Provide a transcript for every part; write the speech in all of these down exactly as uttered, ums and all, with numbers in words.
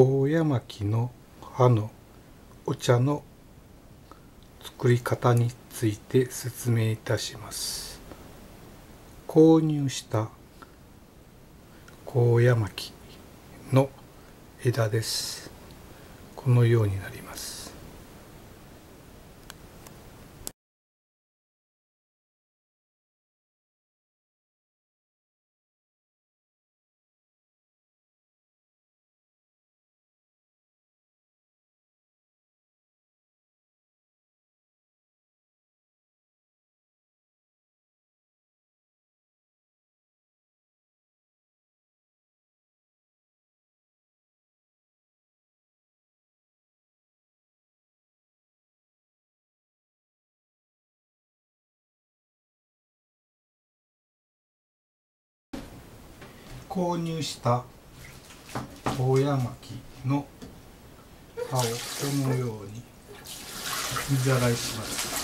高野槙の葉のお茶の作り方について説明いたします。購入した高野槙の枝です。このようになります。購入した高野槙の葉をこのように水洗いします。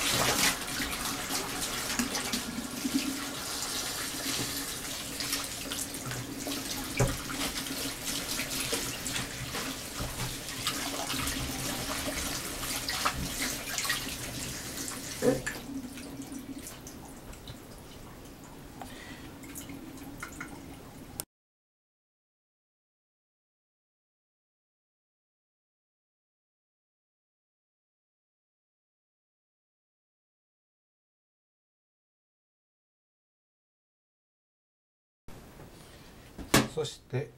そして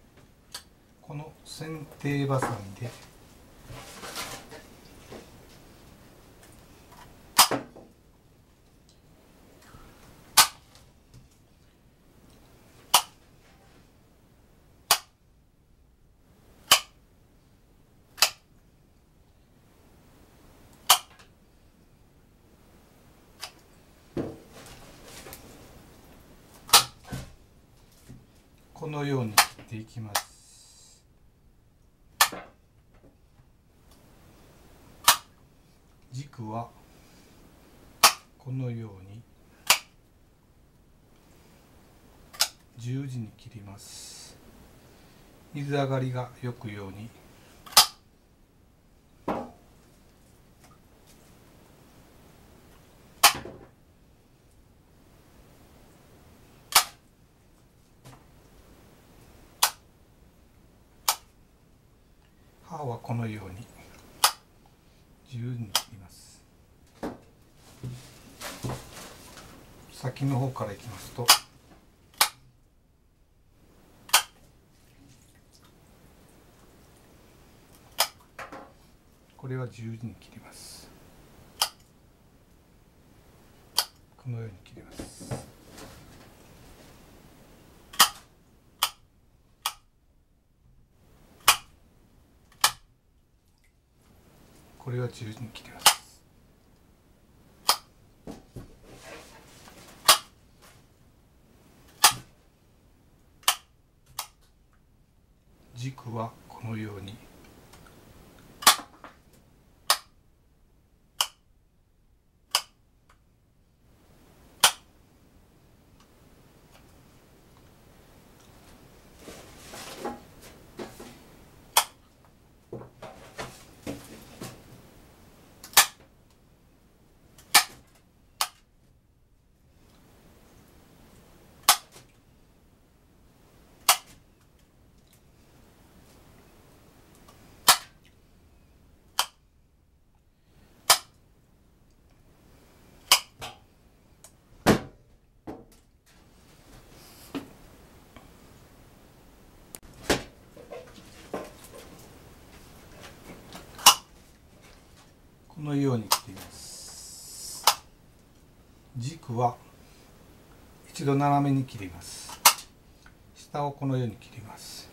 この剪定バサミでこのように切っていきます。軸はこのように十字に切ります。水上がりがよくように。葉はこのように自由に切ります。先の方からいきますと、これは自由に切ります。このように切ります。これは十字に切ります。軸はこのようにこのように切っています。軸は一度斜めに切ります。下をこのように切ります。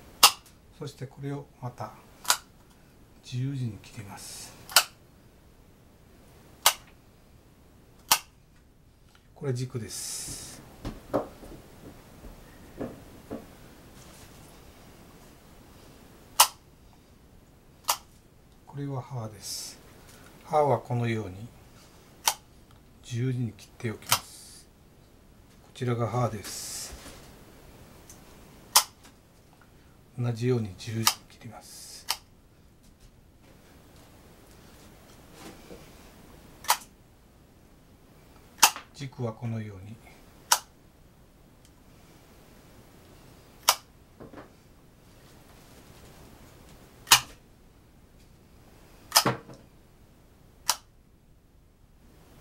そしてこれをまた自由に切ります。これ軸です。これは葉です。葉はこのように十字に切っておきます。こちらが葉です。同じように十字に切ります。軸はこのように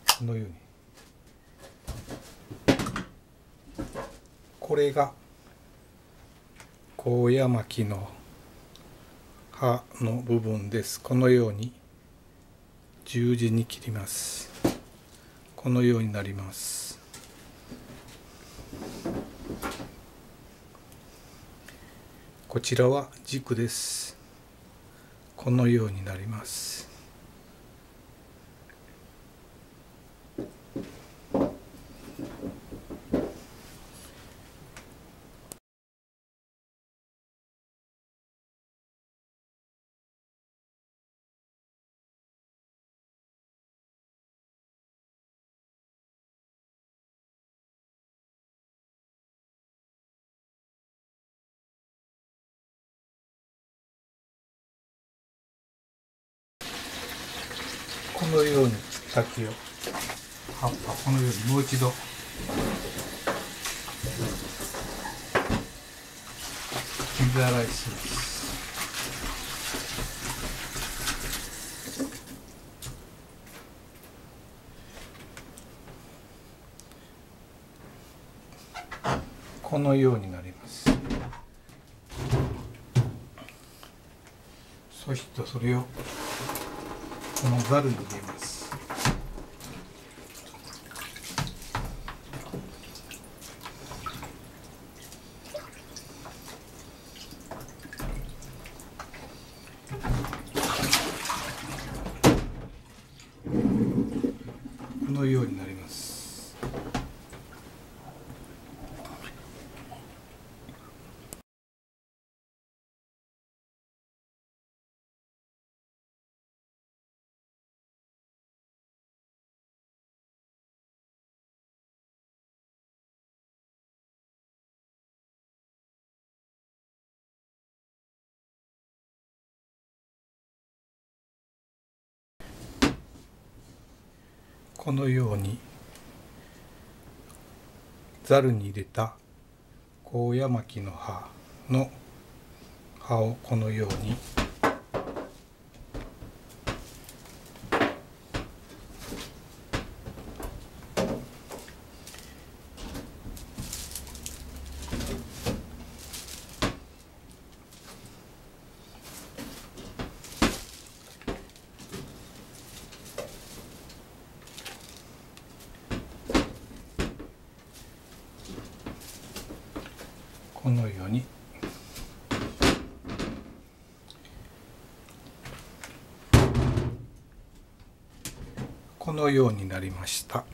このように、これがコウヤマキの葉の部分です。このように十字に切ります。このようになります。こちらは軸です。このようになります。このように先を葉っぱこのようにもう一度水洗いします。このようになります。そしてそれをこのザルに入れます。このようになります。このようにざるに入れたコウヤマキの葉の葉をこのようにこのようにこのようになりました。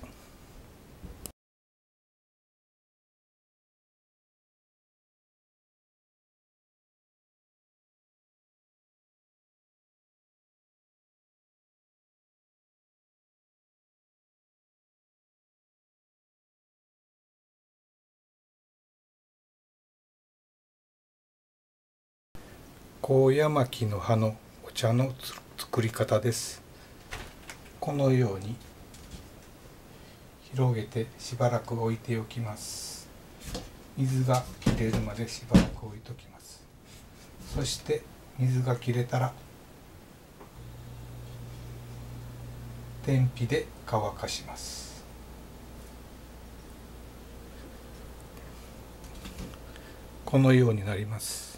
コウヤマキの葉のお茶の作り方です。このように広げてしばらく置いておきます。水が切れるまでしばらく置いておきます。そして水が切れたら天日で乾かします。このようになります。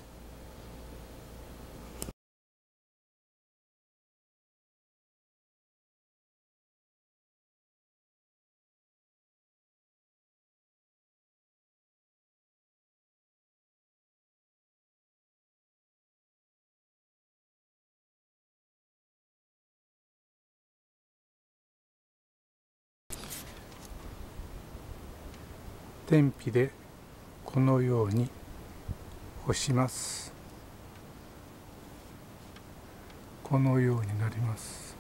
天日でこのように干します。このようになります。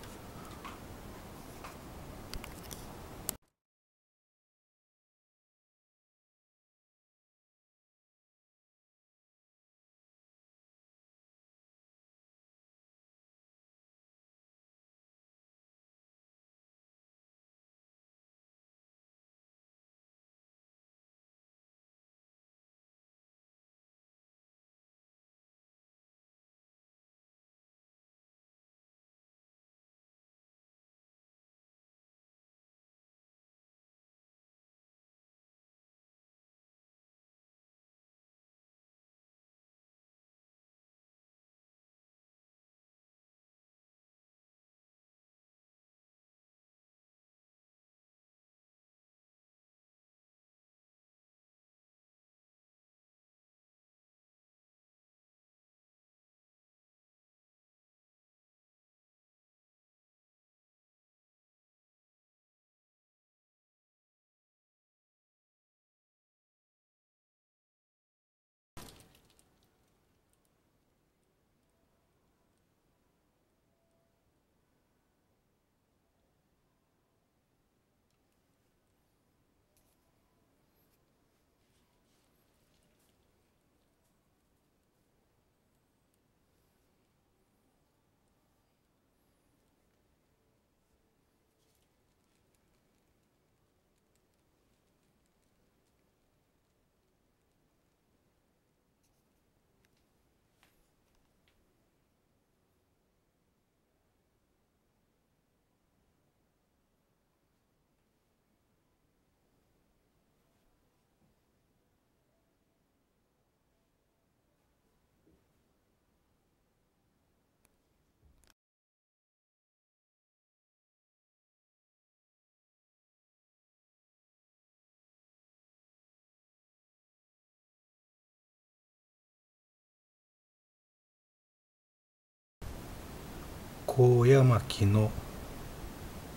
高野槙の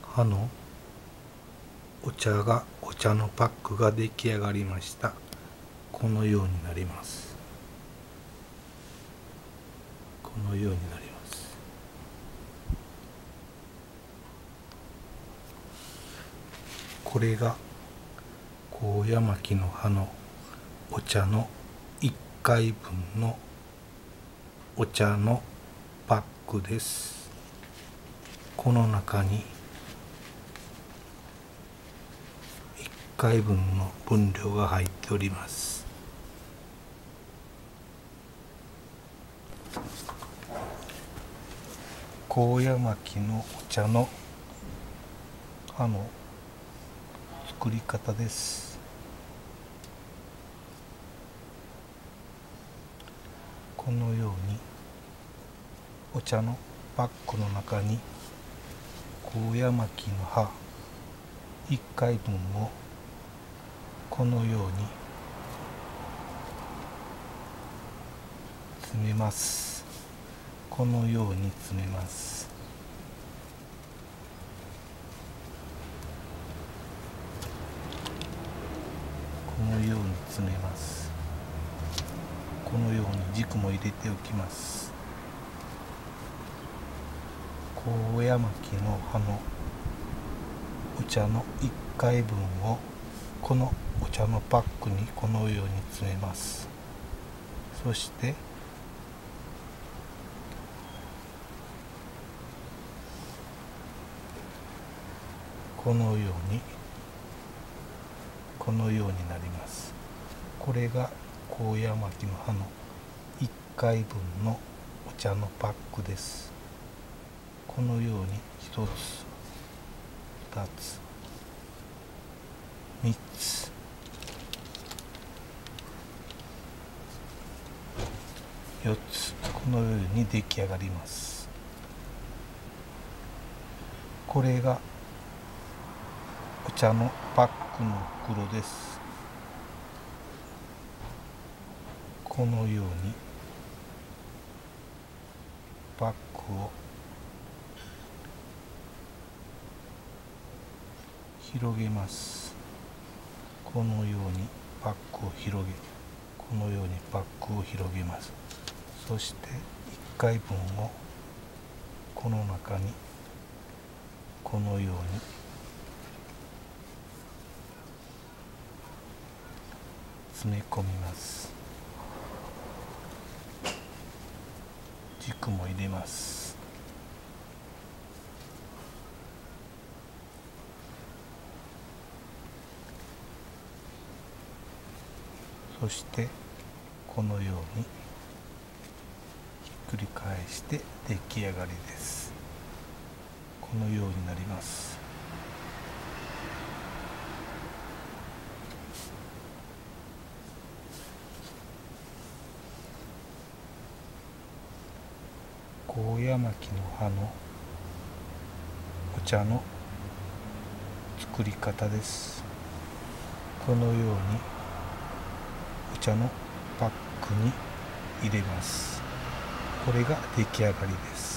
葉のお茶がお茶のパックが出来上がりました。このようになります。このようになります。これが高野槙の葉のお茶のいっかいぶんのお茶のパックです。この中にいっかいぶんの分量が入っております。高野槙のお茶の葉の作り方です。このようにお茶のパックの中に高野槙の葉いっかいぶんをこのように詰めます。このように詰めます。このように詰めます。このように軸も入れておきます。高野槙の葉のお茶のいっかいぶんをこのお茶のパックにこのように詰めます。そしてこのようにこのようになります。これが高野槙の葉のいっかいぶんのお茶のパックです。このようにひとつふたつみっつよっつこのように出来上がります。これがお茶のパックの袋です。このようにパックを広げます。このようにパックを広げこのようにパックを広げます。そしていっかいぶんをこの中にこのように詰め込みます。軸も入れます。そしてこのようにひっくり返して出来上がりです。このようになります。高野槙の葉のお茶の作り方です。このようにお茶のパックに入れます。これが出来上がりです。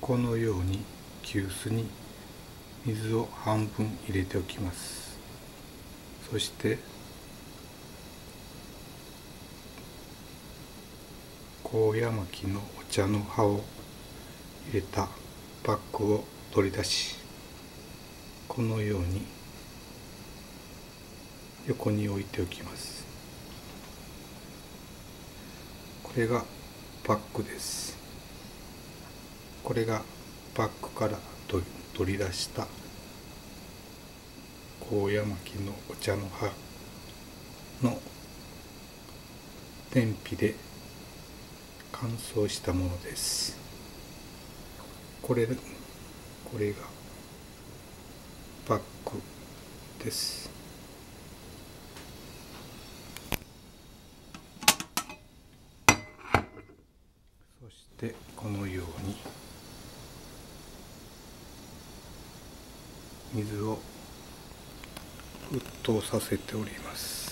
このように急須に水を半分入れておきます。そして高野槙のお茶の葉を入れたパックを取り出し、このように横に置いておきます。これがパックです。これがパックから取り出した高野槙のお茶の葉の天日で乾燥したものです。これ、これがパックです。このように水を沸騰させております。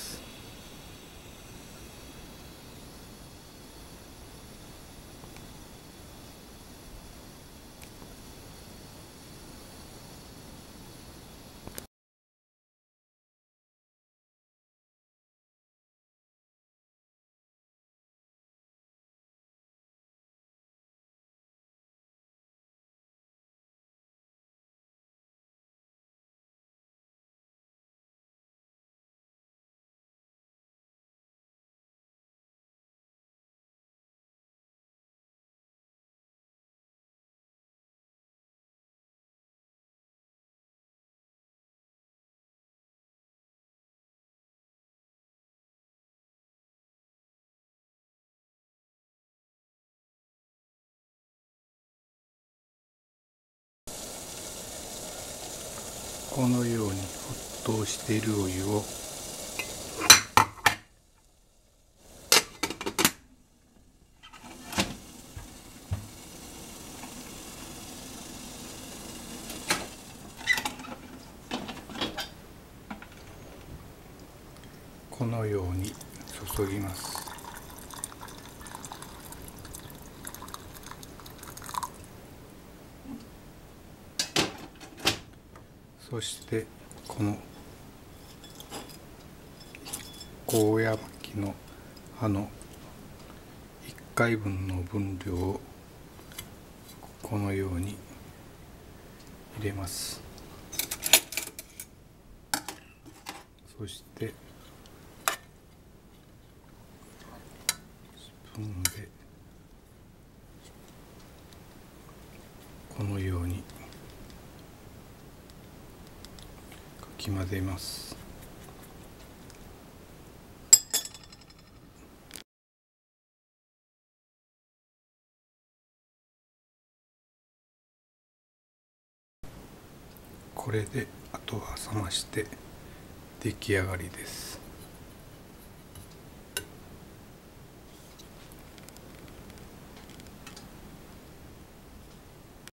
このように沸騰しているお湯をこのように注ぎます。そしてこのゴーヤ巻きの葉のいっかいぶんの分量をこのように入れます。そしてスプーンでこのようにかき混ぜます。これであとは冷まして出来上がりです。